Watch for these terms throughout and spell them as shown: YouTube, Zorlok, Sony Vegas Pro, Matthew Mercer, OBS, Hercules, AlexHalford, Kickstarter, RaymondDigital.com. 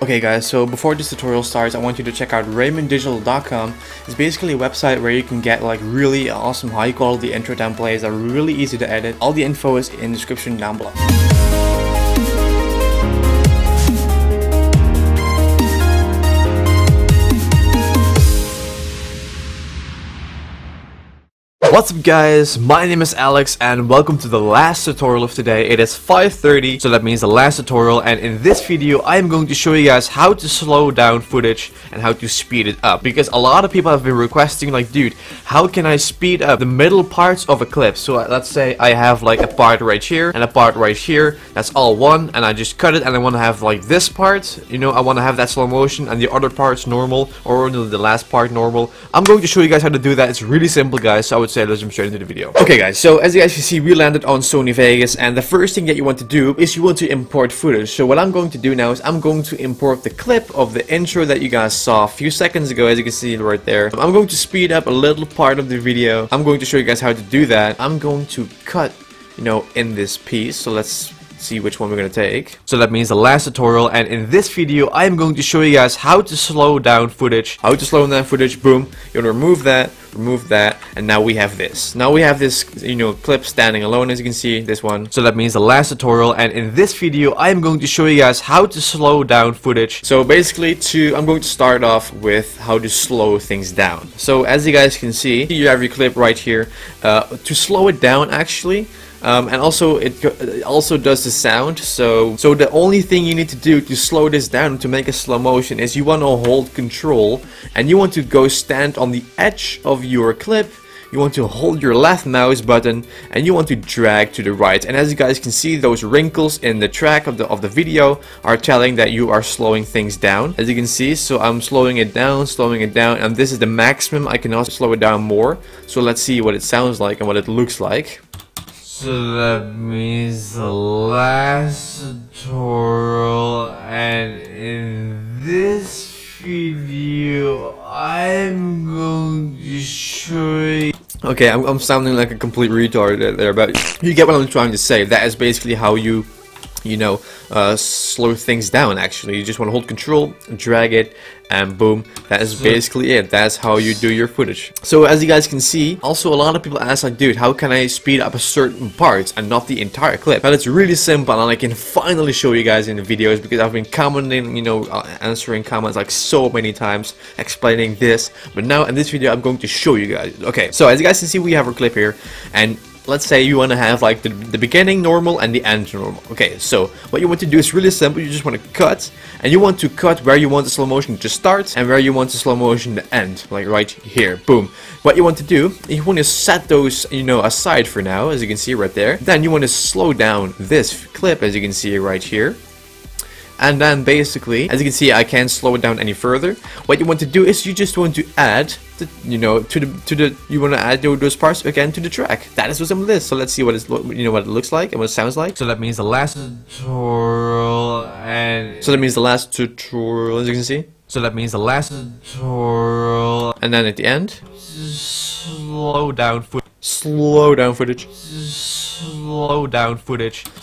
Okay guys, so before this tutorial starts, I want you to check out RaymondDigital.com. It's basically a website where you can get like really awesome high quality intro templates that are really easy to edit. All the info is in the description down below. What's up guys, my name is Alex and welcome to the last tutorial of today. It is 5:30, so that means the last tutorial, and in this video I am going to show you guys how to slow down footage and how to speed it up, because a lot of people have been requesting like, dude, how can I speed up the middle parts of a clip? So let's say I have like a part right here and a part right here, that's all one, and I just cut it, and I want to have like this part, you know, I want to have that slow motion and the other parts normal, or the last part normal. I'm going to show you guys how to do that. It's really simple guys, so I would say let's jump straight into the video. Okay guys, so as you guys can see, we landed on Sony Vegas, and the first thing that you want to do is you want to import footage. So what I'm going to do now is I'm going to import the clip of the intro that you guys saw a few seconds ago, as you can see right there. I'm going to speed up a little part of the video. I'm going to show you guys how to do that. I'm going to cut, you know, in this piece. So let's see which one we're gonna take. So that means the last tutorial, and in this video I am going to show you guys how to slow down footage. Boom, you're gonna remove that, and now we have this. You know, clip standing alone, as you can see, this one. So that means the last tutorial, and in this video I am going to show you guys how to slow down footage. So basically, I'm going to start off with how to slow things down. So as you guys can see, you have your clip right here. To slow it down actually, and also it also does the sound, so the only thing you need to do to slow this down, to make a slow motion, is you want to hold control and you want to go stand on the edge of your clip. You want to hold your left mouse button and you want to drag to the right, and as you guys can see, those wrinkles in the track of the video are telling that you are slowing things down, as you can see. So I'm slowing it down, and this is the maximum. I can also slow it down more, so let's see what it sounds like and what it looks like. So that means the last tutorial, and in this video I'm going to show you. Okay, I'm sounding like a complete retard there, but you get what I'm trying to say. That is basically how you know, slow things down actually. You just want to hold control, drag it, and boom, that is basically it. That's how you do your footage. So as you guys can see, also a lot of people ask like, dude, how can I speed up a certain part and not the entire clip? But it's really simple, and I can finally show you guys in the videos, because I've been commenting, you know, answering comments like so many times explaining this, but now in this video I'm going to show you guys. Okay, so as you guys can see, we have our clip here, and let's say you want to have like the beginning normal and the end normal. Okay, so what you want to do is really simple. You just want to cut, and you want to cut where you want the slow motion to start and where you want the slow motion to end, like right here. Boom. What you want to do, you want to set those, you know, aside for now, as you can see right there. Then you want to slow down this clip, as you can see right here. And then basically, as you can see, I can't slow it down any further. What you want to do is you just want to add, you want to add those parts again to the track. That is what's on this. So let's see what it's, you know, what it looks like and what it sounds like. So that means the last tutorial, and as you can see. So that means the last tutorial, and then at the end, slow down footage. So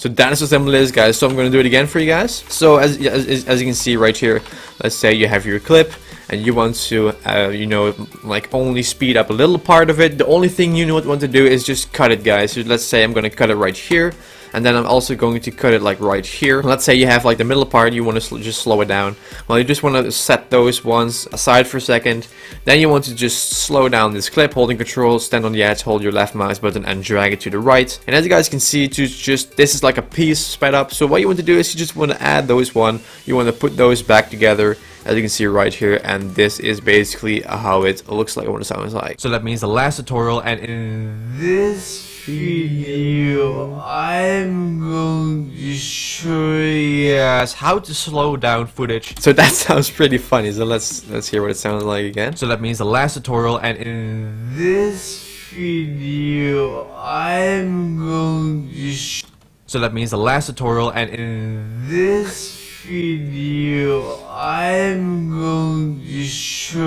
that is what the list, guys. So I'm gonna do it again for you guys. So as you can see right here, let's say you have your clip and you want to you know, like only speed up a little part of it. The only thing you want to do is just cut it, guys. So let's say I'm gonna cut it right here, and then I'm also going to cut it like right here. Let's say you have like the middle part, you want to just slow it down. Well, you just want to set those ones aside for a second. Then you want to just slow down this clip, holding control, stand on the edge, hold your left mouse button and drag it to the right. And as you guys can see, this is like a piece sped up. So what you want to do is you just want to add those one, you want to put those back together, as you can see right here, and this is basically how it looks like, what it sounds like. So that means the last tutorial, and in this video I'm going to show you guys how to slow down footage. So that sounds pretty funny, so let's hear what it sounds like again. So that means the last tutorial, and in this video I'm going to show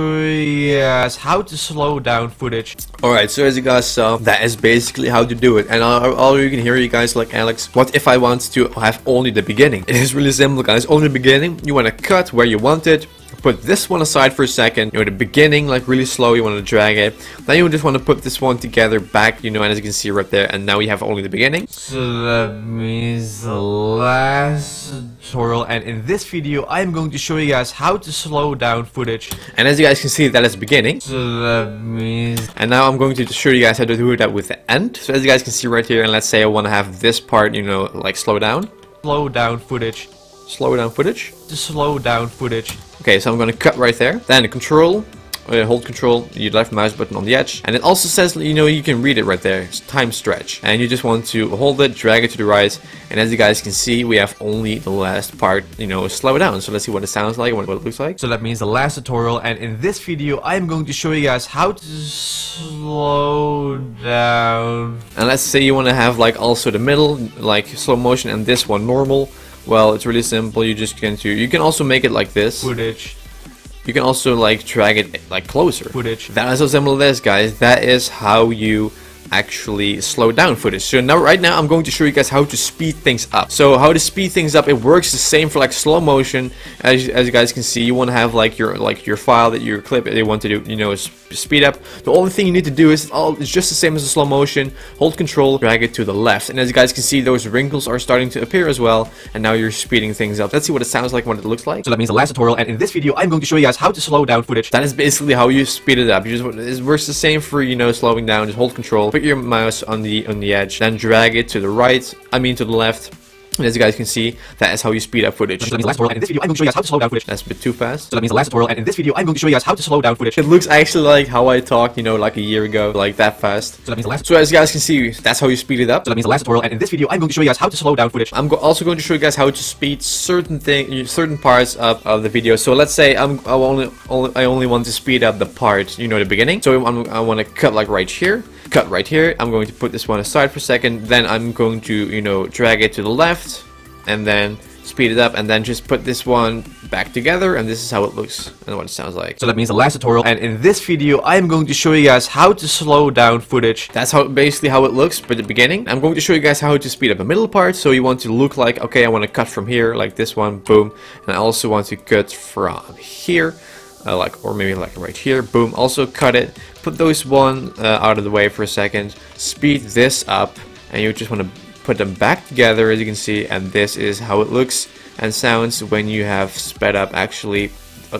you guys how to slow down footage. Alright, so as you guys saw, that is basically how to do it. And all you can hear, you guys, like, Alex, what if I want to have only the beginning? It is really simple, guys. Only the beginning, you want to cut where you want it. Put this one aside for a second. You know, the beginning, like, really slow, you want to drag it. Then you just want to put this one together back, you know, and as you can see right there, and now we have only the beginning. So that means the last tutorial, and in this video I'm going to show you guys how to slow down footage. And as you guys can see, that is the beginning. So that means... And now I'm going to show you guys how to do that with the end. So as you guys can see right here, and let's say I want to have this part, you know, like, slow down. Slow down footage. Slow down footage. To slow down footage. Okay, so I'm gonna cut right there. Then control, hold control, your left mouse button on the edge. And it also says, you know, you can read it right there. It's time stretch. And you just want to hold it, drag it to the right. And as you guys can see, we have only the last part, you know, slow down. So let's see what it sounds like and what it looks like. So that means the last tutorial. And in this video, I'm going to show you guys how to slow down. And let's say you wanna have, like, also the middle, like, slow motion, and this one normal. Well, it's really simple. You just can do. You can also make it like this. Footage. You can also, like, drag it, like, closer. Footage. That is so simple as this, guys. That is how you actually slow down footage. So now, right now, I'm going to show you guys how to speed things up. So how to speed things up? It works the same for, like, slow motion. As you guys can see, you want to have, like, your file that your clip they want to do, you know, speed up. The only thing you need to do is it's just the same as the slow motion. Hold control, drag it to the left, and as you guys can see, those wrinkles are starting to appear as well. And now you're speeding things up. Let's see what it sounds like, what it looks like. So that means the last tutorial, and in this video, I'm going to show you guys how to slow down footage. That is basically how you speed it up. You just, it works the same for, you know, slowing down. Just hold control, put your mouse on the edge, then drag it to the right. I mean to the left. And as you guys can see, that is how you speed up footage. So that means the last tutorial, and in this video, I'm going to show you guys how to slow down footage. That's a bit too fast. So that means the last tutorial, and in this video, I'm going to show you guys how to slow down footage. It looks actually like how I talked, you know, like a year ago, like that fast. So that means the last. So as you guys can see, that's how you speed it up. So that means the last tutorial, and in this video, I'm going to show you guys how to slow down footage. I'm also going to show you guys how to speed certain parts up of the video. So let's say I only want to speed up the part, you know, the beginning. So I want to cut, like, right here. Cut right here. I'm going to put this one aside for a second. Then I'm going to, you know, drag it to the left, and then speed it up, and then just put this one back together, and this is how it looks and what it sounds like. So that means the last tutorial, and in this video, I'm going to show you guys how to slow down footage. That's how basically how it looks. But the beginning, I'm going to show you guys how to speed up the middle part. So you want to look like, okay, I want to cut from here, like this one, boom, and I also want to cut from here. Like, or maybe like right here, boom, also cut it, put those one out of the way for a second, speed this up, and you just want to put them back together, as you can see, and this is how it looks and sounds when you have sped up actually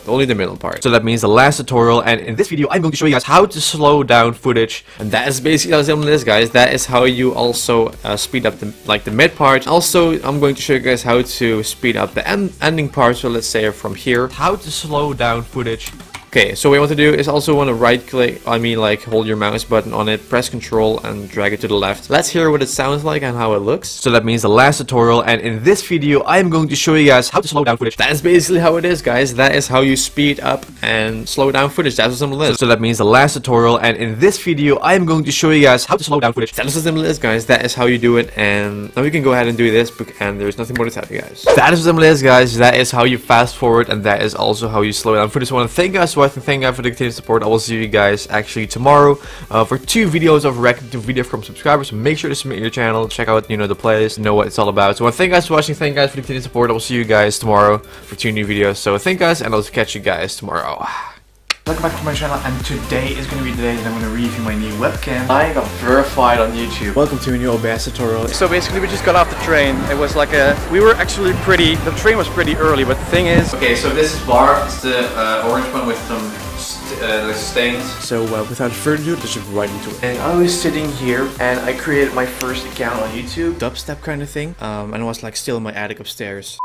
only the middle part. So that means the last tutorial, and in this video, I'm going to show you guys how to slow down footage. And that is basically how simple it is, guys. That is how you also speed up the mid part. Also, I'm going to show you guys how to speed up the ending part. So let's say from here, how to slow down footage. Okay, so what you want to do is also want to right click, I mean, like, hold your mouse button on it, press control, and drag it to the left. Let's hear what it sounds like and how it looks. So that means the last tutorial, and in this video, I'm going to show you guys how to slow down footage. That is basically how it is, guys. That is how you speed up and slow down footage. That's what simple it is. So that means the last tutorial, and in this video, I'm going to show you guys how to slow down footage. That's what simple it is, guys. That is how you do it, and now we can go ahead and do this, and there's nothing more to tell you guys. That is what simple it is, guys. That is how you fast forward, and that is also how you slow down footage. I want to thank you guys thank you for the continued support. I will see you guys actually tomorrow for 2 videos of reacting to video from subscribers. Make sure to submit your channel, check out, you know, the playlist, know what it's all about. So I want to thank you guys for watching, thank you guys for the continued support. I will see you guys tomorrow for 2 new videos. So thank you guys, and I'll catch you guys tomorrow. Welcome back to my channel, and today is going to be the day that I'm going to review my new webcam. I got verified on YouTube. Welcome to a new OBS tutorial. So basically we just got off the train. It was like we were actually the train was pretty early, but the thing is... Okay, so this is bar, it's the orange one with some stains. So without further ado, let's jump right into it. And I was sitting here, and I created my first account on YouTube. Dubstep kind of thing, and I was like still in my attic upstairs.